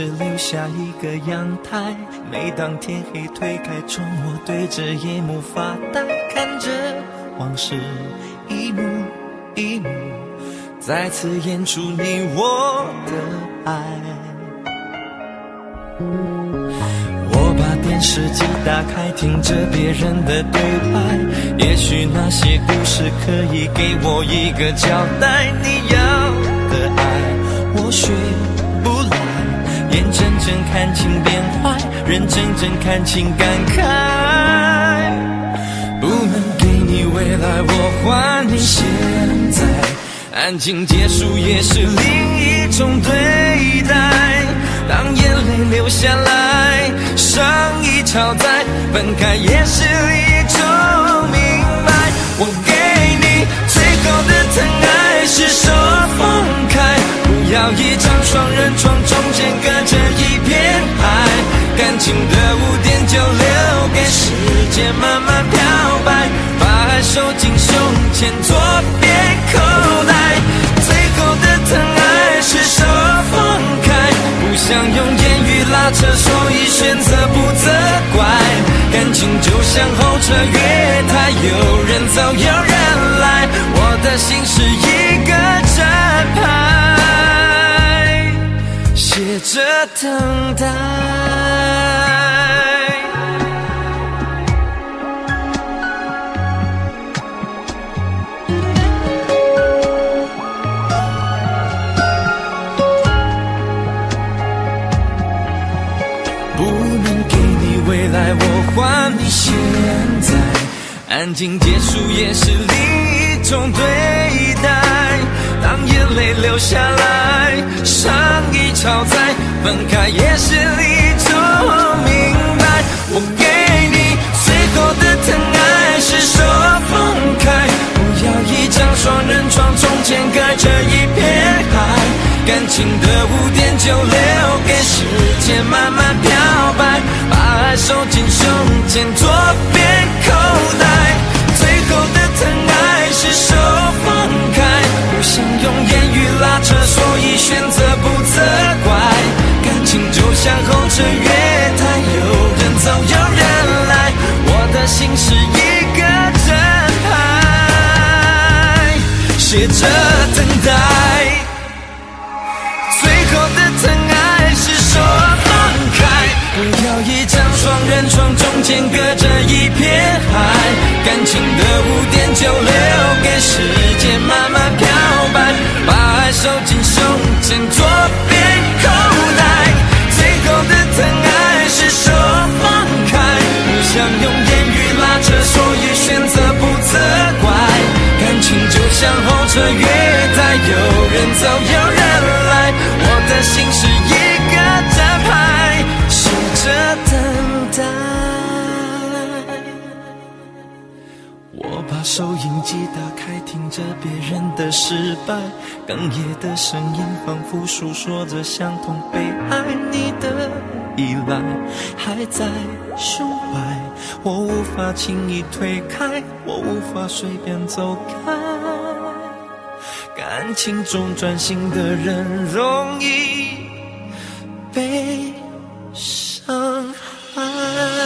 只留下一个阳台。每当天黑推开窗，我对着夜幕发呆，看着往事一幕一幕再次演出你我的爱。我把电视机打开，听着别人的对白，也许那些故事可以给我一个交代。你要的爱我学不来，眼睁睁看情变坏，人真正看情感慨。不能给你未来，我还你现在，安静结束也是另一种对待。当眼泪流下来，伤已超载，分开也是一种明白。我给你最后的疼爱是手放开，不要一张双人床，中间隔着一片海，感情的污点就留给时间慢慢漂白。把爱收进胸前左边口袋，最后的疼爱是手放开，不想用言语拉扯，所以选择不责怪。感情就像候车月台，有人走有人来，我的心是一个站牌，写着等待。我还你现在，安静结束也是另一种对待。当眼泪流下来，伤已超载，分开也是一种明白。我给你最后的疼爱是手放开，不要一张双人床，中间隔着一片海，感情的污点就留给时间慢慢漂白。把爱收进胸前左边口袋，最后的疼爱是手放开，不想用言语拉扯，所以选择不责怪。感情就像候车月台，有人走有人来，我的心是一个站牌，写着等待。不要一张双人床，中间隔着一片海，感情的污点就留给时间慢慢漂白。把爱收进胸前左边口袋，最后的疼爱是手放开，不想用言语拉扯，所以选择不责怪。感情就像候车月台，有人走有人来，我的心是一个站牌，写着等待。我把收音机打开，听着别人的失败，哽咽的声音仿佛诉说着相同悲哀。你的依赖还在胸怀，我无法轻易推开，我无法随便走开。感情中专心的人容易被伤害。